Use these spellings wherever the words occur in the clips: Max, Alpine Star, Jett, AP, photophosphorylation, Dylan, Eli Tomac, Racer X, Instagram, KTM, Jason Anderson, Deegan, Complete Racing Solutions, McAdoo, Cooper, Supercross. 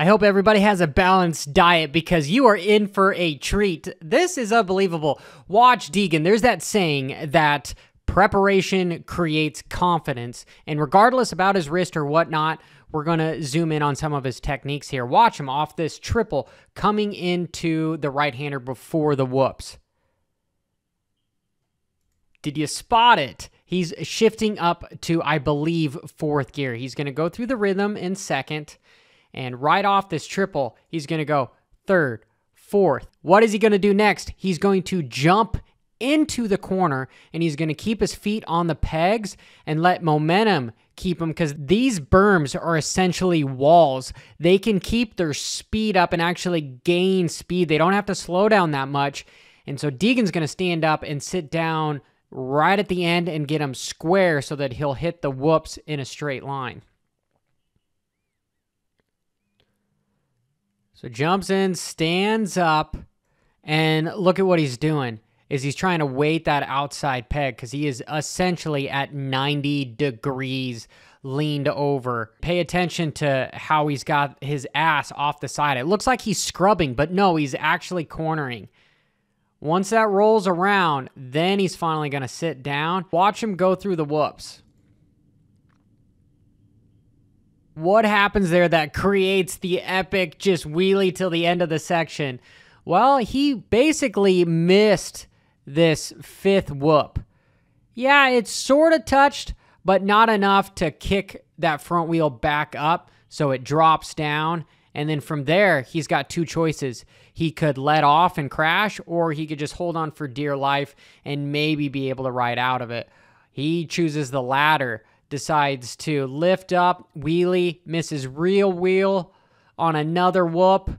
I hope everybody has a balanced diet because you are in for a treat. This is unbelievable. Watch Deegan. There's that saying that preparation creates confidence. And regardless about his wrist or whatnot, we're going to zoom in on some of his techniques here. Watch him off this triple coming into the right-hander before the whoops. Did you spot it? He's shifting up to, I believe, fourth gear. He's going to go through the rhythm in second. And right off this triple, he's going to go third, fourth. What is he going to do next? He's going to jump into the corner, and he's going to keep his feet on the pegs and let momentum keep him, because these berms are essentially walls. They can keep their speed up and actually gain speed. They don't have to slow down that much. And so Deegan's going to stand up and sit down right at the end and get him square so that he'll hit the whoops in a straight line. So jumps in, stands up, and look at what he's doing, is he's trying to weight that outside peg because he is essentially at 90 degrees leaned over. Pay attention to how he's got his ass off the side. It looks like he's scrubbing, but no, he's actually cornering. Once that rolls around, then he's finally going to sit down. Watch him go through the whoops. What happens there that creates the epic just wheelie till the end of the section? Well, he basically missed this fifth whoop. Yeah, it's sort of touched, but not enough to kick that front wheel back up, so it drops down. And then from there, he's got two choices. He could let off and crash, or he could just hold on for dear life and maybe be able to ride out of it. He chooses the latter. Decides to lift up, wheelie, misses real wheel on another whoop,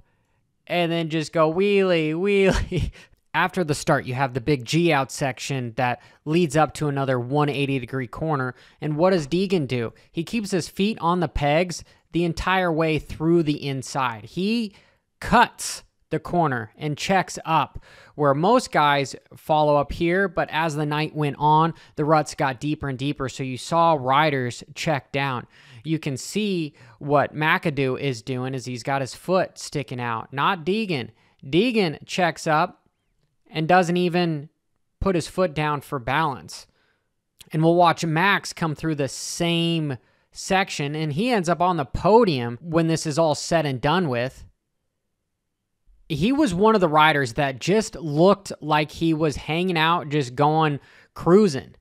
and then just go wheelie, wheelie. After the start, you have the big G out section that leads up to another 180 degree corner. And what does Deegan do? He keeps his feet on the pegs the entire way through the inside. He cuts the corner and checks up, where most guys follow up here, but as the night went on, the ruts got deeper and deeper, so you saw riders check down. You can see what McAdoo is doing is he's got his foot sticking out, not Deegan. Deegan checks up and doesn't even put his foot down for balance. And we'll watch Max come through the same section, and he ends up on the podium when this is all said and done with. He was one of the riders that just looked like he was hanging out, just going cruising.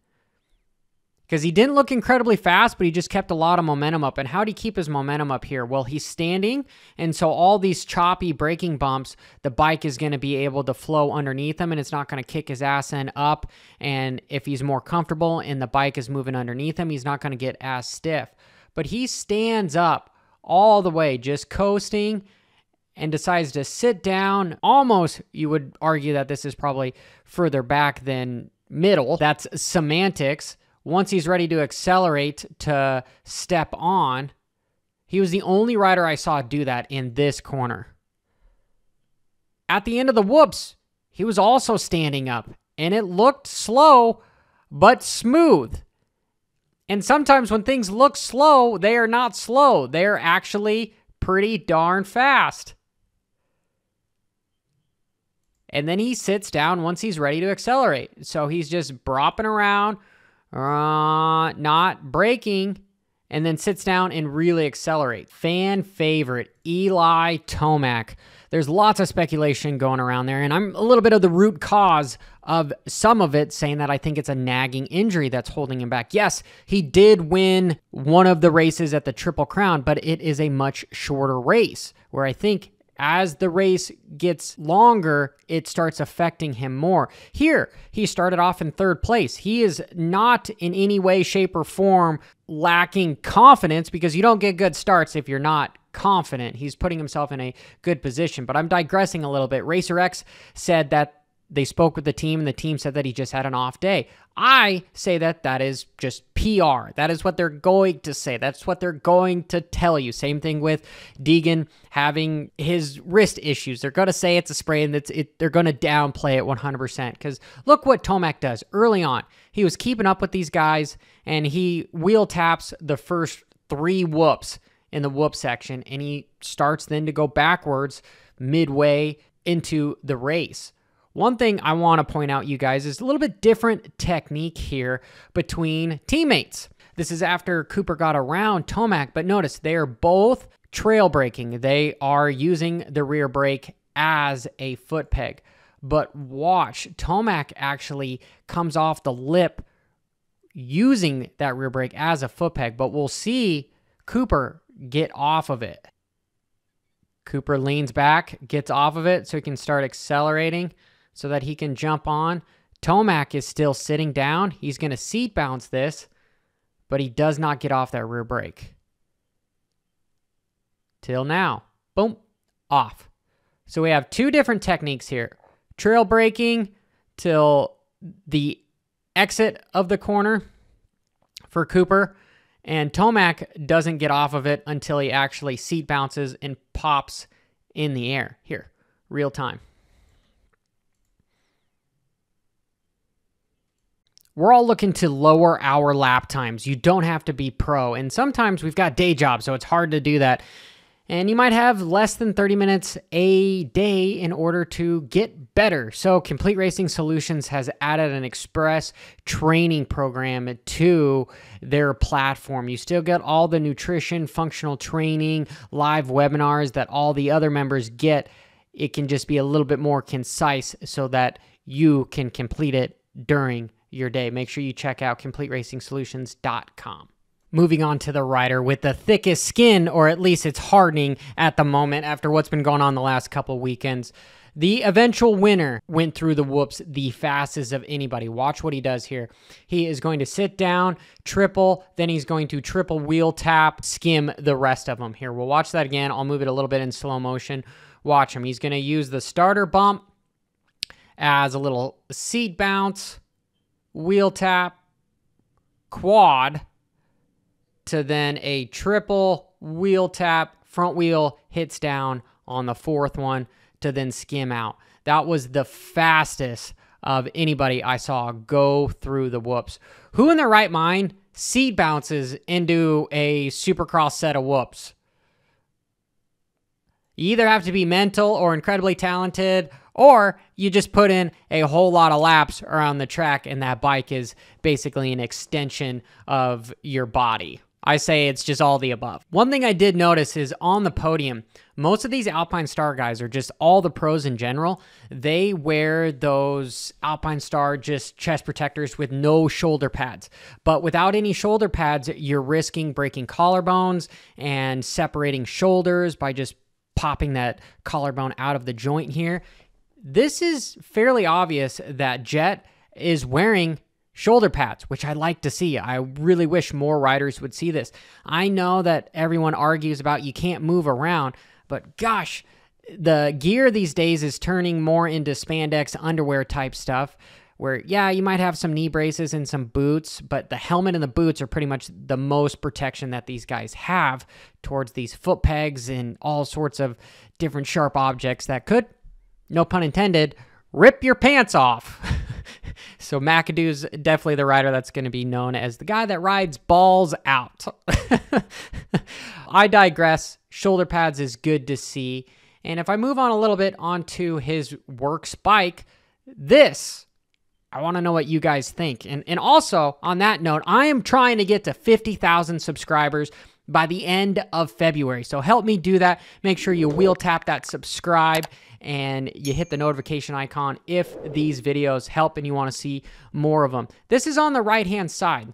Because he didn't look incredibly fast, but he just kept a lot of momentum up. And how did he keep his momentum up here? Well, he's standing, and so all these choppy braking bumps, the bike is going to be able to flow underneath him, and it's not going to kick his ass end up. And if he's more comfortable and the bike is moving underneath him, he's not going to get as stiff. But he stands up all the way, just coasting, and decides to sit down. Almost, you would argue that this is probably further back than middle. That's semantics. Once he's ready to accelerate to step on, he was the only rider I saw do that in this corner. At the end of the whoops, he was also standing up, and it looked slow, but smooth. And sometimes when things look slow, they are not slow. They are actually pretty darn fast. And then he sits down once he's ready to accelerate. So he's just bopping around, not braking, and then sits down and really accelerate. Fan favorite, Eli Tomac. There's lots of speculation going around there, and I'm a little bit of the root cause of some of it, saying that I think it's a nagging injury that's holding him back. Yes, he did win one of the races at the Triple Crown, but it is a much shorter race, where I think as the race gets longer, it starts affecting him more. Here, he started off in third place. He is not in any way, shape, or form lacking confidence, because you don't get good starts if you're not confident. He's putting himself in a good position, but I'm digressing a little bit. Racer X said that they spoke with the team, and the team said that he just had an off day. I say that that is just PR. That is what they're going to say. That's what they're going to tell you. Same thing with Deegan having his wrist issues. They're going to say it's a sprain. They're going to downplay it 100%. Because look what Tomac does early on. He was keeping up with these guys, and he wheel taps the first three whoops. in the whoop section, and he starts then to go backwards midway into the race. One thing I want to point out, you guys, is a little bit different technique here between teammates. This is after Cooper got around Tomac, but notice they are both trail braking. They are using the rear brake as a foot peg. But watch, Tomac actually comes off the lip using that rear brake as a foot peg, but we'll see Cooper get off of it. Cooper leans back, gets off of it so he can start accelerating so that he can jump on. Tomac is still sitting down. He's going to seat bounce this, but he does not get off that rear brake. Till now. Boom. Off. So we have two different techniques here. Trail braking till the exit of the corner for Cooper, and Tomac doesn't get off of it until he actually seat bounces and pops in the air. Here, real time. We're all looking to lower our lap times. You don't have to be pro, and sometimes we've got day jobs, so it's hard to do that. And you might have less than 30 minutes a day in order to get better. So Complete Racing Solutions has added an express training program to their platform. You still get all the nutrition, functional training, live webinars that all the other members get. It can just be a little bit more concise so that you can complete it during your day. Make sure you check out CompleteRacingSolutions.com. Moving on to the rider with the thickest skin, or at least it's hardening at the moment after what's been going on the last couple of weekends. The eventual winner went through the whoops the fastest of anybody. Watch what he does here. He is going to sit down, triple, then he's going to triple wheel tap, skim the rest of them. Here, we'll watch that again. I'll move it a little bit in slow motion. Watch him. He's going to use the starter bump as a little seat bounce, wheel tap, quad, to then a triple wheel tap, front wheel hits down on the fourth one to then skim out. That was the fastest of anybody I saw go through the whoops. Who in their right mind seat bounces into a supercross set of whoops? You either have to be mental or incredibly talented, or you just put in a whole lot of laps around the track and that bike is basically an extension of your body. I say it's just all the above. One thing I did notice is on the podium, most of these Alpine Star guys, or just all the pros in general, they wear those Alpine Star just chest protectors with no shoulder pads. But without any shoulder pads, you're risking breaking collarbones and separating shoulders by just popping that collarbone out of the joint here. This is fairly obvious that Jett is wearing shoulder pads, which I like to see. I really wish more riders would see this. I know that everyone argues about you can't move around, but gosh, the gear these days is turning more into spandex underwear type stuff where, yeah, you might have some knee braces and some boots, but the helmet and the boots are pretty much the most protection that these guys have towards these foot pegs and all sorts of different sharp objects that could, no pun intended, rip your pants off. So McAdoo's definitely the rider that's going to be known as the guy that rides balls out. I digress. Shoulder pads is good to see. And if I move on a little bit onto his works bike, this, I want to know what you guys think. And also, on that note, I am trying to get to 50,000 subscribers by the end of February. So help me do that. Make sure you wheel tap that subscribe and you hit the notification icon if these videos help and you want to see more of them. This is on the right-hand side,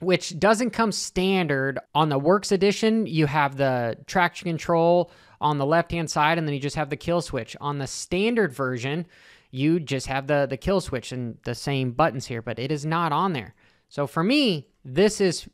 which doesn't come standard. On the Works Edition, you have the traction control on the left-hand side, and then you just have the kill switch. On the standard version, you just have the kill switch and the same buttons here, but it is not on there. So for me, this is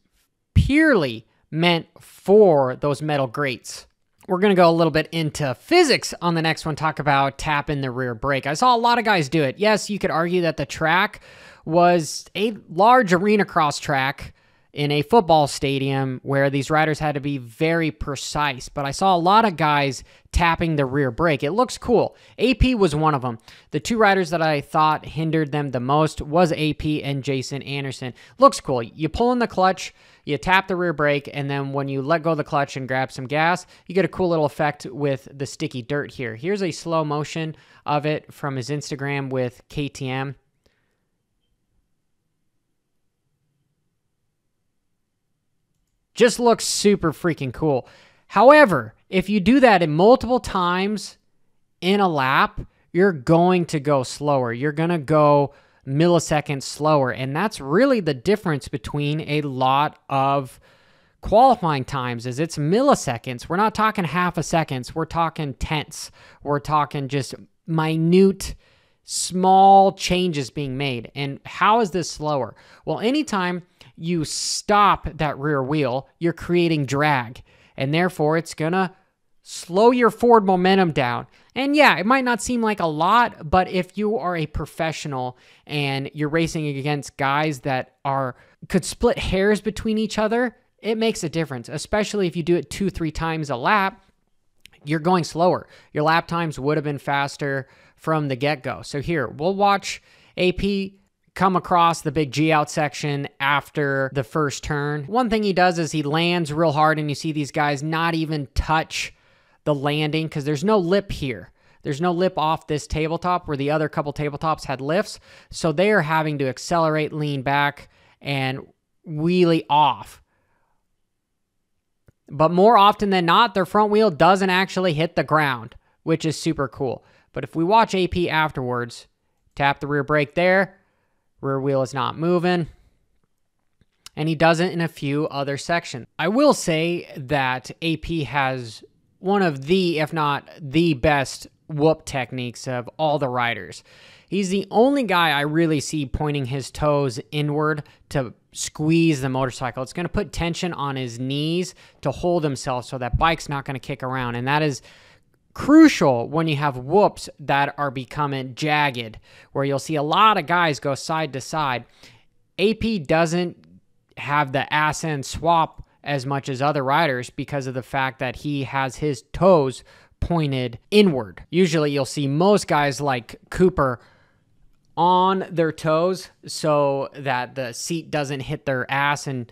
purely meant for those metal grates. We're going to go a little bit into physics on the next one, talk about tapping the rear brake. I saw a lot of guys do it. Yes, you could argue that the track was a large arena cross track in a football stadium where these riders had to be very precise, but I saw a lot of guys tapping the rear brake. It looks cool. AP was one of them. The two riders that I thought hindered them the most was AP and Jason Anderson. Looks cool. You pull in the clutch, you tap the rear brake, and then when you let go of the clutch and grab some gas, you get a cool little effect with the sticky dirt here. Here's a slow motion of it from his Instagram with KTM. Just looks super freaking cool. However, if you do that in multiple times in a lap, you're going to go slower. You're going to go milliseconds slower. And that's really the difference between a lot of qualifying times is it's milliseconds. We're not talking half a second. We're talking tenths. We're talking just minute, small changes being made. And how is this slower? Well, anytime you stop that rear wheel, you're creating drag, and therefore it's gonna slow your forward momentum down. And yeah, it might not seem like a lot, but if you are a professional and you're racing against guys that could split hairs between each other, it makes a difference, especially if you do it 2-3 times a lap. You're going slower. Your lap times would have been faster from the get-go. So here, we'll watch AP come across the big G out section after the first turn. One thing he does is he lands real hard, and you see these guys not even touch the landing because there's no lip here. There's no lip off this tabletop where the other couple tabletops had lifts. So they are having to accelerate, lean back, and wheelie off. But more often than not, their front wheel doesn't actually hit the ground, which is super cool. But if we watch AP afterwards, tap the rear brake there, rear wheel is not moving, and he does it in a few other sections. I will say that AP has one of the, if not the best, whoop techniques of all the riders. He's the only guy I really see pointing his toes inward to squeeze the motorcycle. It's going to put tension on his knees to hold himself so that bike's not going to kick around, and that is crucial when you have whoops that are becoming jagged, where you'll see a lot of guys go side to side. AP doesn't have the ass end swap as much as other riders because of the fact that he has his toes pointed inward. Usually you'll see most guys like Cooper on their toes so that the seat doesn't hit their ass and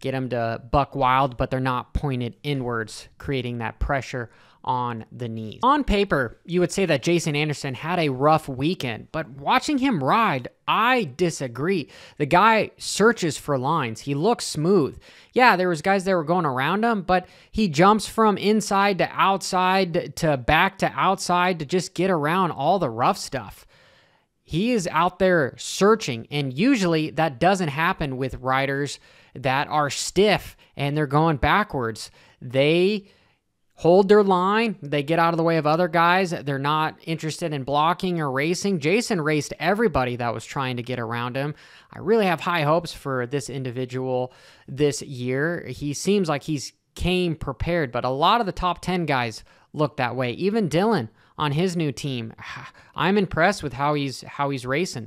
get them to buck wild, but they're not pointed inwards, creating that pressure on the knees. On paper, you would say that Jason Anderson had a rough weekend, but watching him ride, I disagree. The guy searches for lines. He looks smooth. Yeah, there was guys that were going around him, but he jumps from inside to outside to back to outside to just get around all the rough stuff. He is out there searching, and usually that doesn't happen with riders that are stiff and they're going backwards. They hold their line. They get out of the way of other guys. They're not interested in blocking or racing. Jason raced everybody that was trying to get around him. I really have high hopes for this individual this year. He seems like he's came prepared, but a lot of the top 10 guys look that way. Even Dylan on his new team. I'm impressed with how he's racing.